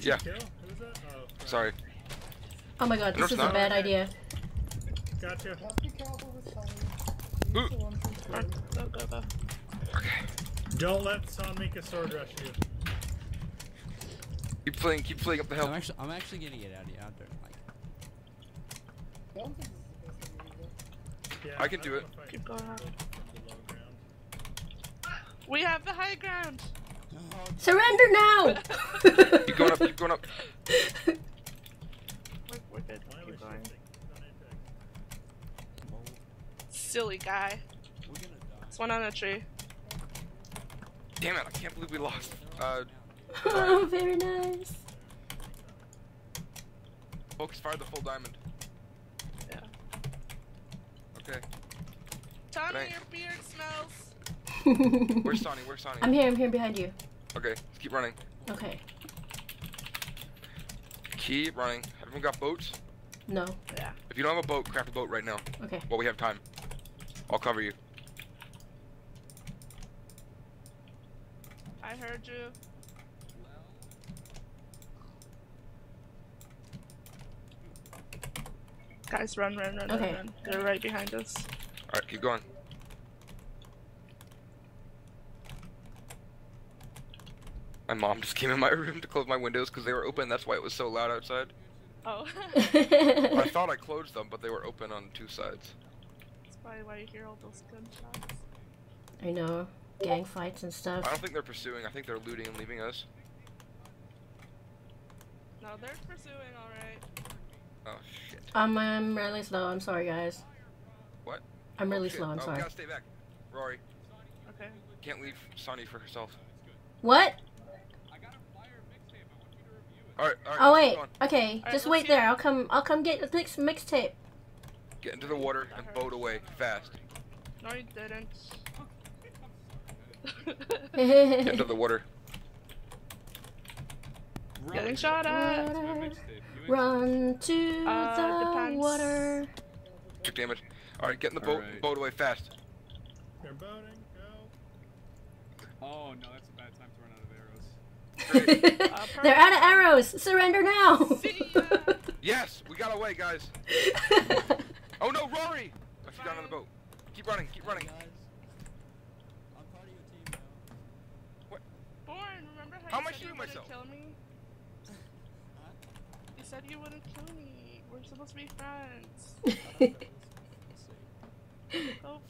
Did you kill? Who was that? Oh, crap. Sorry. Oh my god, this is a bad idea. Gotcha. Ooh. Go. Okay. Don't let Sonmica sword rush you. Keep playing up the hill. I'm actually gonna get out of the outdoor. Like... Yeah, I can do it. Keep going out. We have the high ground. Surrender now! Keep going up, keep going up. We're good. Keep going. Silly guy. We're gonna die. There's one on a tree. Damn it, I can't believe we lost. Oh, very nice. Focus fire the full diamond. Yeah. Okay. Tommy, your beard smells. Where's Sonny? Where's Sonny? I'm here behind you. Okay, let's keep running. Okay. Keep running. Have everyone got boats? No. Yeah. If you don't have a boat, craft a boat right now. Okay. Well, we have time. I'll cover you. I heard you. Guys, run, okay. Run. They're right behind us. Alright, keep going. My mom just came in my room to close my windows because they were open. That's why it was so loud outside. Oh. I thought I closed them, but they were open on two sides. That's probably why you hear all those gunshots. I know. Gang fights and stuff. I don't think they're pursuing. I think they're looting and leaving us. No, they're pursuing, alright. Oh, shit. I'm really slow. I'm sorry, guys. What? I'm really slow. I'm sorry. We gotta stay back. Rory. Okay. Can't leave Sonny for herself. What? All right, oh wait, okay, just wait there. I'll come get the next mixtape. Get into the water and boat away fast. No, you didn't. Get into the water. Getting shot at. Run to the water. Took damage. All right, get in the boat. Right. Boat away fast. They're boating. Go. Oh no, that's a bad time to run out of arrows. They're out of arrows! Surrender now! Yes! We got away, guys! Oh no, Rory! Oh, she's down on the boat. Keep running, keep running. Hey guys, I'm part of your team now. What? Born, remember how you said you wouldn't kill me? Huh? You said you wouldn't kill me. We're supposed to be friends.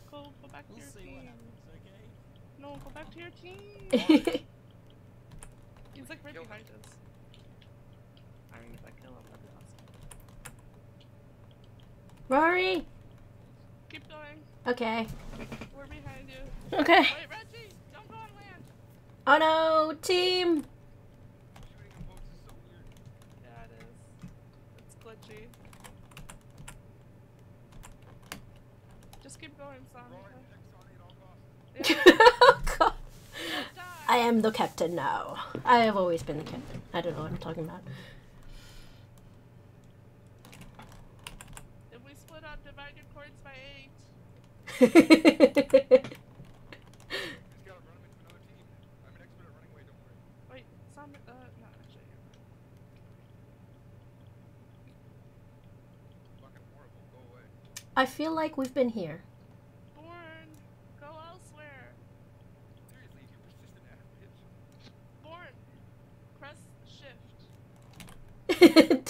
Go back to your team. Okay? No, go back to your team. He's like right behind us. I mean, if I kill him, that'd be awesome. Rory! Keep going. Okay. We're behind you. Okay. Wait, Reggie! Don't go on land! Oh no, team! Shooting the boats is so weird. Yeah, it is. It's glitchy. Just keep going, Sonny. Yeah. Oh god! I am the captain now. I have always been the captain. I don't know what I'm talking about. If we split up, divide your cords by 8. Just gotta run into another team. I'm an expert at running away, don't worry. Wait, some no, actually. Fucking horrible, go away. I feel like we've been here.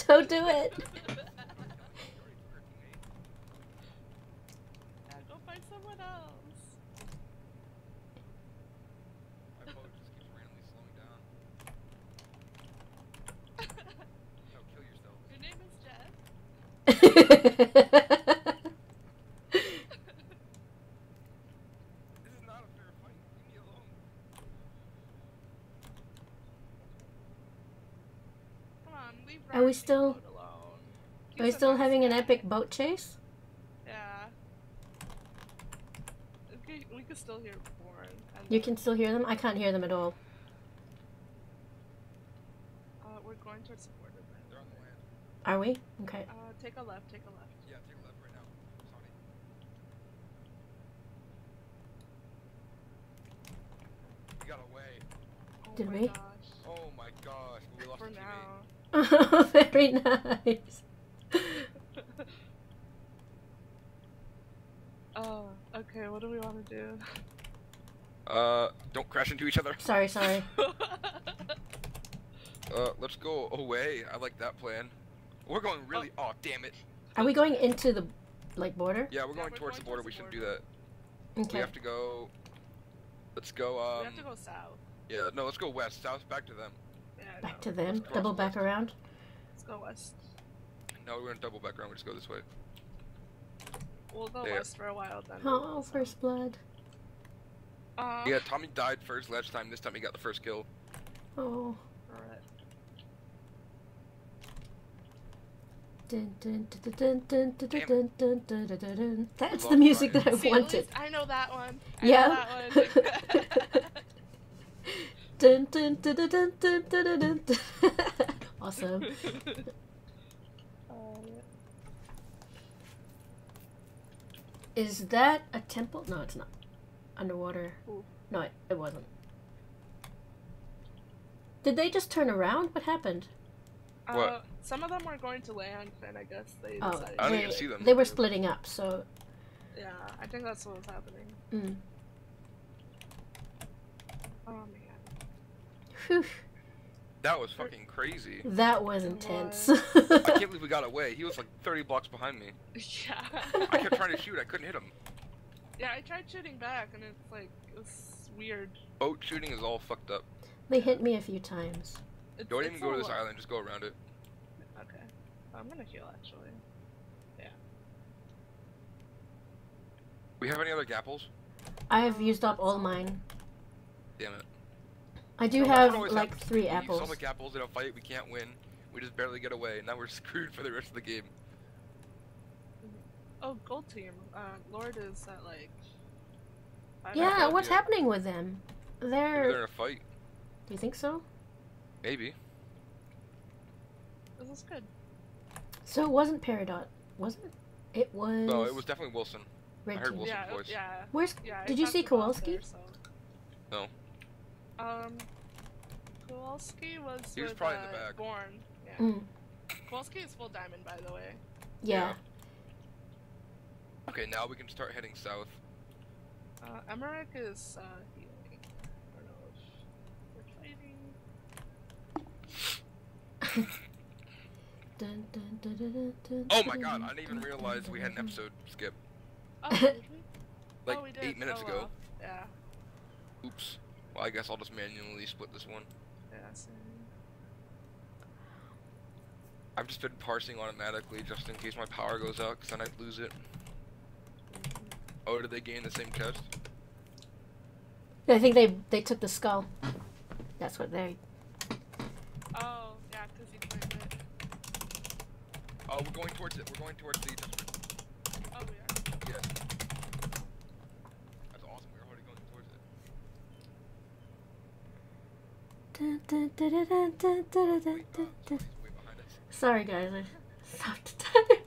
Don't do it. Go find someone else. My boat just keeps randomly slowing down. No, kill yourself. Your name is Jeff. This is not a fair fight. Leave me alone. Are we still? Are we still having an epic boat chase? Yeah. Okay, we can still hear Born. You can still hear them. I can't hear them at all. We're going towards the border. They're on the land. Are we? Okay. Take a left. Take a left. Yeah, take a left right now. Sorry. We got away. Did we? Oh my gosh. we lost for now. Oh, very nice. Oh, okay, what do we want to do? Don't crash into each other. Sorry, sorry. Let's go away. I like that plan. We're going really, oh damn it. Are we going into the, like, border? Yeah, we're going towards the border. We shouldn't do that. Okay. We have to go, let's go, we have to go south. Yeah, no, let's go west. South, back to them. Yeah, back to them? Double back around? Let's go west. No, we're gonna double back around. We just go this way. We'll go west for a while then. Oh, first blood. Yeah, Tommy died first last time. This time he got the first kill. Oh. Alright. That's the music that I wanted. I know that one. Yeah. Awesome. Is that a temple? No, it's not. Underwater. Ooh. No, it wasn't. Did they just turn around? What happened? What? Some of them were going to land, and I guess they decided. I didn't even see them. They were splitting up, so... Yeah, I think that's what was happening. Mm. Oh, man. Whew. That was fucking crazy. That was intense. I can't believe we got away. He was like 30 blocks behind me. Yeah. I kept trying to shoot. I couldn't hit him. Yeah, I tried shooting back, and it's like, it was weird. Boat shooting is all fucked up. They hit me a few times. Don't even go to this island. Just go around it. Okay. I'm gonna heal, actually. Yeah. We have any other gapples? I have used up all mine. Damn it. I do have like 3 apples. We have so many apples in a fight, we can't win. We just barely get away, and now we're screwed for the rest of the game. Oh, gold team. Lord is at like... Yeah, what's happening with them? They're in a fight. Do you think so? Maybe. This is good. So it wasn't Peridot, was it? It was... No, it was definitely Wilson. I heard Wilson's voice. Yeah. Where's... Yeah, did you see Kowalski? There, so. No. Kowalski was with, probably in the back. Born. Yeah. Mm. Kowalski is full diamond, by the way. Yeah. Okay, now we can start heading south. Emmerich is, healing. I don't know if we're fighting. Dun, dun, dun, dun, dun, dun, oh my god, I didn't even realize we had an episode skip. Oh, did we? Like, oh, we did. 8 minutes ago. Yeah. Oops. Well, I guess I'll just manually split this one. Yeah, same. I've just been parsing automatically just in case my power goes out, because then I'd lose it. Oh, did they gain the same chest? I think they took the skull. That's what they... Oh, yeah, because he claimed it. Oh, we're going towards it. We're going towards the... Oh, we are? Yes. Sorry guys, I'm so tired.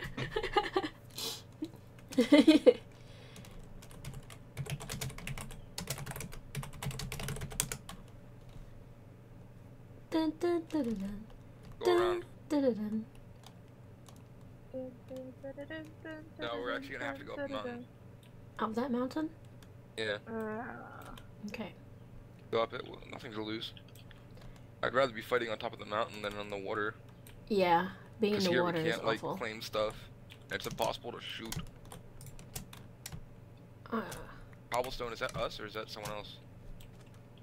No, we're actually gonna have to go up the mountain. Up that mountain? Yeah. Okay. Go up it, nothing to lose. I'd rather be fighting on top of the mountain than on the water. Yeah, being in the water is awful. Because here we can't, like, claim stuff. It's impossible to shoot. Cobblestone, is that us or is that someone else?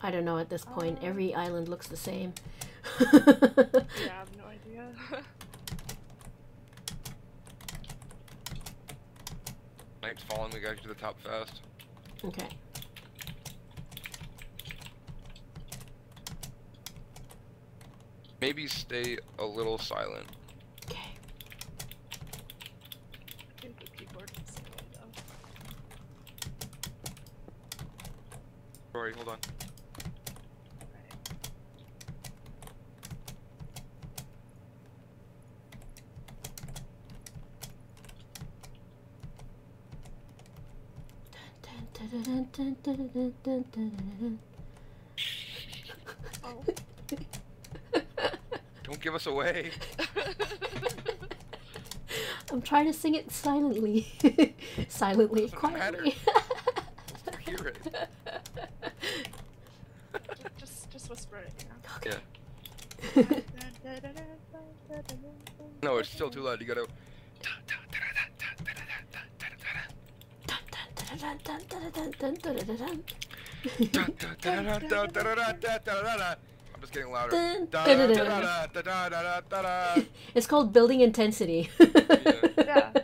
I don't know at this point. Every island looks the same. Yeah, I have no idea. Night's falling. We gotta get to the top fast. Okay. Maybe stay a little silent. Okay. I think the keyboard is silent though. Sorry, hold on. Alright. Oh. Don't give us away. I'm trying to sing it silently. Silently, quietly. Hear it. Just whisper it. Yeah. Okay. Yeah. No, it's still too loud. You gotta. I'm just getting louder. It's called building intensity. Yeah. I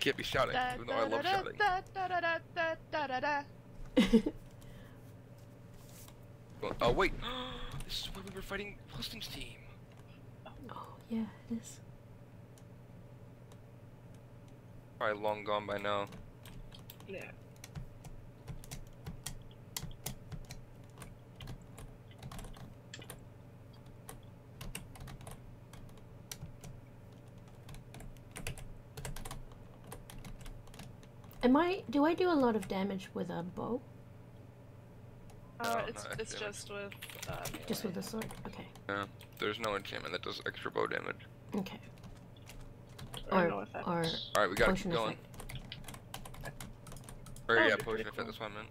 can't be shouting, even though I love shouting. Oh wait, this is where we were fighting Posting's team. Oh yeah, it is. Probably long gone by now. Yeah. Am I? Do I do a lot of damage with a bow? It's just with just with the sword. Okay. Yeah, there's no enchantment that does extra bow damage. Okay. Or no effect. All right, we gotta keep going. Or yeah, potion effect. That's what I meant.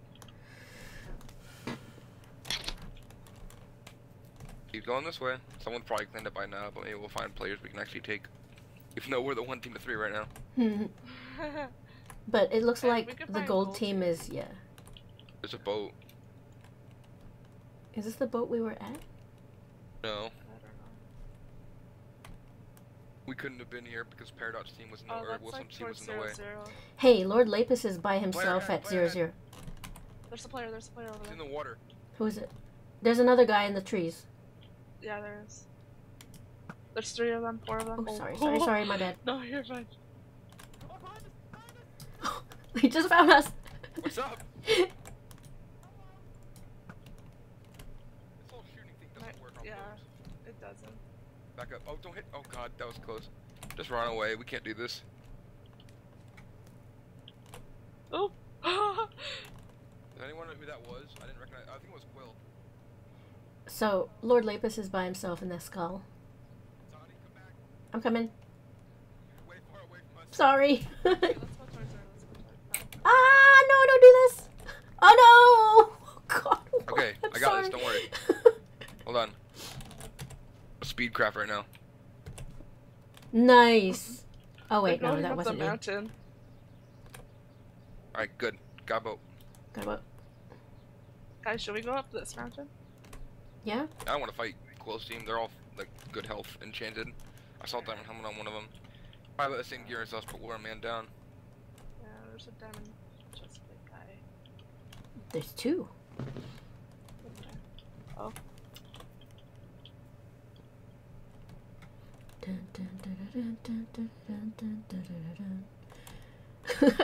Keep going this way. Someone probably cleaned up by now, but maybe we'll find players we can actually take. Even though we're the 1 team of 3 right now. Hmm. But it looks like the gold team is, yeah. There's a boat. Is this the boat we were at? No. I don't know. We couldn't have been here because Paradox team was in the way. Wilson's team was in the way. Hey, Lord Lapis is by himself at 0-0. There's a player over there. He's in the water. Who is it? There's another guy in the trees. Yeah, there is. There's 3 of them, 4 of them. Oh, sorry, my bad. No, you're fine. They just found us! What's up? This whole shooting thing doesn't work on boats. It doesn't. Back up. Oh, don't hit. Oh god, that was close. Just run away. We can't do this. Oh! Does anyone know who that was? I didn't recognize. I think it was Quill. So, Lord Lapis is by himself in that skull. Donnie, come back. I'm coming. You're way far away from us. Sorry. Ah, no, don't do this! Oh no! Oh, God. What? Okay, I got this, don't worry. Hold on. A speedcraft right now. Nice! Oh wait, no, that wasn't it. Alright, good. Got a boat. Got a boat. Guys, should we go up this mountain? Yeah? I don't want to fight Quill's team. They're all, like, good health, enchanted. I saw Diamond Helmet on one of them. Probably the same gear as us, but we're a man down. There's a diamond chest plate guy. There's 2. Oh.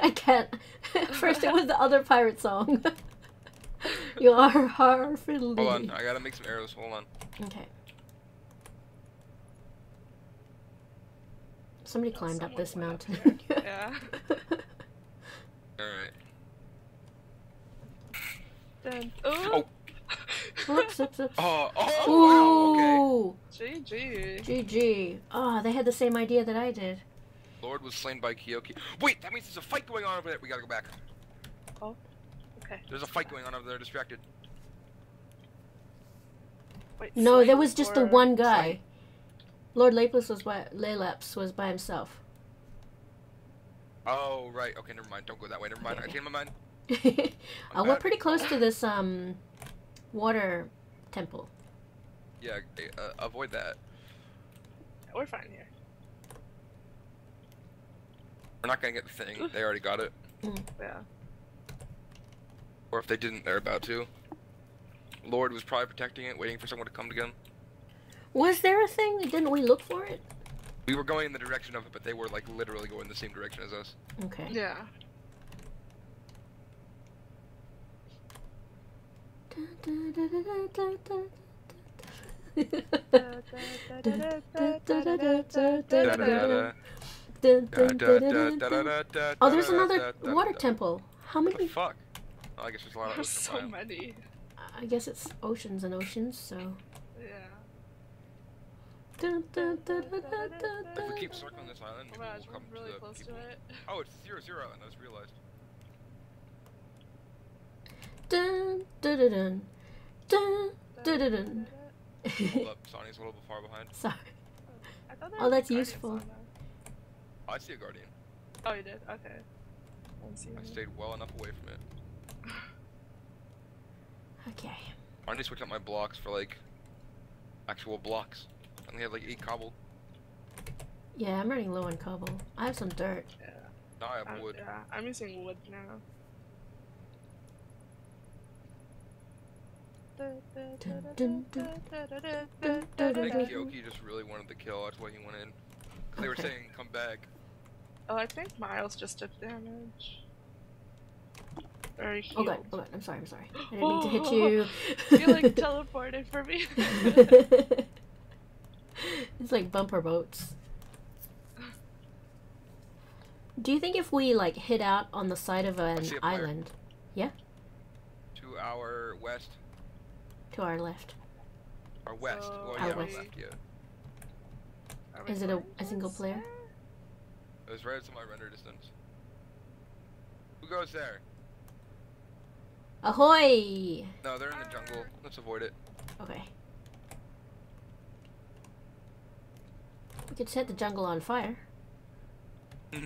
I can't. First it was the other pirate song. You are hard fiddly. Hold on, I gotta make some arrows. Hold on. Okay. Somebody climbed up this mountain. Yeah. Alright. Oh! Oops, oops, oops. Oh, wow, okay. GG. GG. Oh, they had the same idea that I did. Lord was slain by Kyokichi. Wait, that means there's a fight going on over there. We gotta go back. Oh, okay. There's a fight going on over there, distracted. Wait, no, there was just the one guy. Slain? Lord Lapis was by, Lalaps was by himself. Oh, right. Okay, never mind. Don't go that way. Never mind. Okay. I changed my mind. We're pretty close to this water temple. Yeah, avoid that. We're fine here. We're not going to get the thing. They already got it. Yeah. Or if they didn't, they're about to. Lord was probably protecting it, waiting for someone to come to him. Was there a thing? Didn't we look for it? We were going in the direction of it, but they were like literally going the same direction as us. Okay. Yeah. Oh, there's another water temple. How many? Fuck. Oh, I guess there's a lot of oceans. There's so many. I guess it's oceans and oceans, so. Yeah. If we keep circling this island, maybe we'll come really close to it. Oh, it's 0-0 island. I just realized. Dun dun dun dun dun dun dun dun. Hold up, Sonny's a little bit far behind. Sorry. Oh, that's useful. Oh, I see a guardian. Oh, you did? Okay. I stayed well enough away from it. Okay. I need to switch out my blocks for like actual blocks. I only have like 8 cobble. Yeah, I'm running low on cobble. I have some dirt. Yeah. No, I have wood. Yeah, I'm using wood now. I think Kyoki just really wanted the kill, that's why he went in. Because they were saying, come back. Oh, I think Miles just took damage. Very cute. Oh god, I'm sorry, I'm sorry. I didn't mean to hit you. You like teleported for me. It's like bumper boats. Do you think if we like hit out on the side of an island? Yeah? To our west. To our left. Our west. So well, yeah, our left, yeah. Is it a single player? It was right up to my render distance. Who goes there? Ahoy! No, they're in the jungle. Let's avoid it. Okay. We could set the jungle on fire.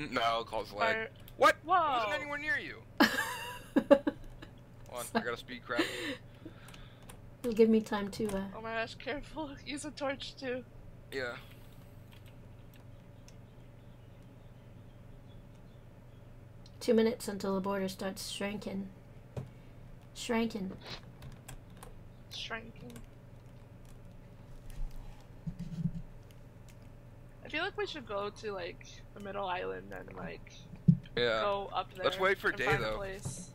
No, cause lag. What? Whoa! I wasn't anywhere near you. Hold on, I gotta speed crap. It'll give me time to, Oh my gosh, careful. Use a torch, too. Yeah. Two minutes until the border starts shrinking. Shrinking. Shrinking. I feel like we should go to, like, the middle island and, like, go up there. Let's wait for day, though. Let's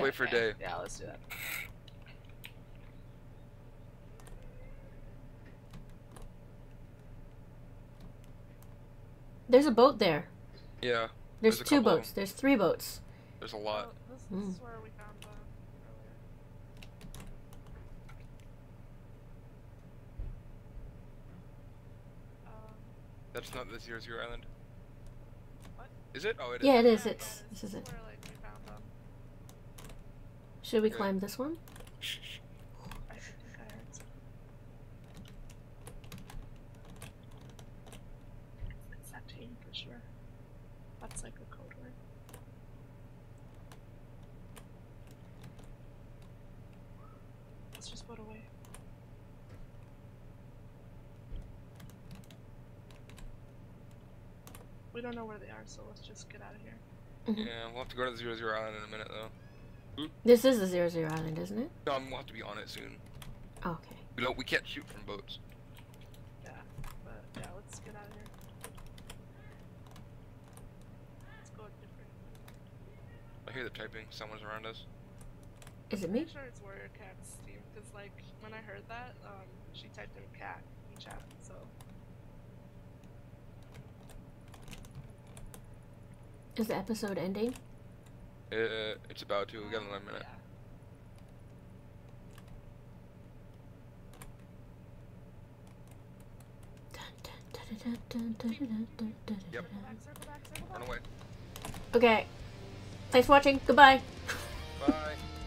wait for day. Yeah, let's do that. There's a boat there. Yeah. There's 2 boats. There's 3 boats. There's a lot. Oh, this is where we found them earlier. That's not the 0-0 island. What? Is it? Oh, it is. Yeah, it is. It's, this is it. Where, like, we found them. Should we climb this one? That's like a code word. Let's just put away. We don't know where they are, so let's just get out of here. Yeah, we'll have to go to the 0-0 island in a minute, though. Oop. This is the 0-0 island, isn't it? No, we'll have to be on it soon. Oh, okay. We can't shoot from boats. Yeah, but yeah, let's get out of here. I hear the typing. Someone's around us. Is it me? I'm sure it's Warrior Cat Steve, because like when I heard that, she typed in cat in chat. So. Is the episode ending? It's about to. We got another minute. Yeah. Yep. Run away. Okay. Thanks for watching. Goodbye. Bye.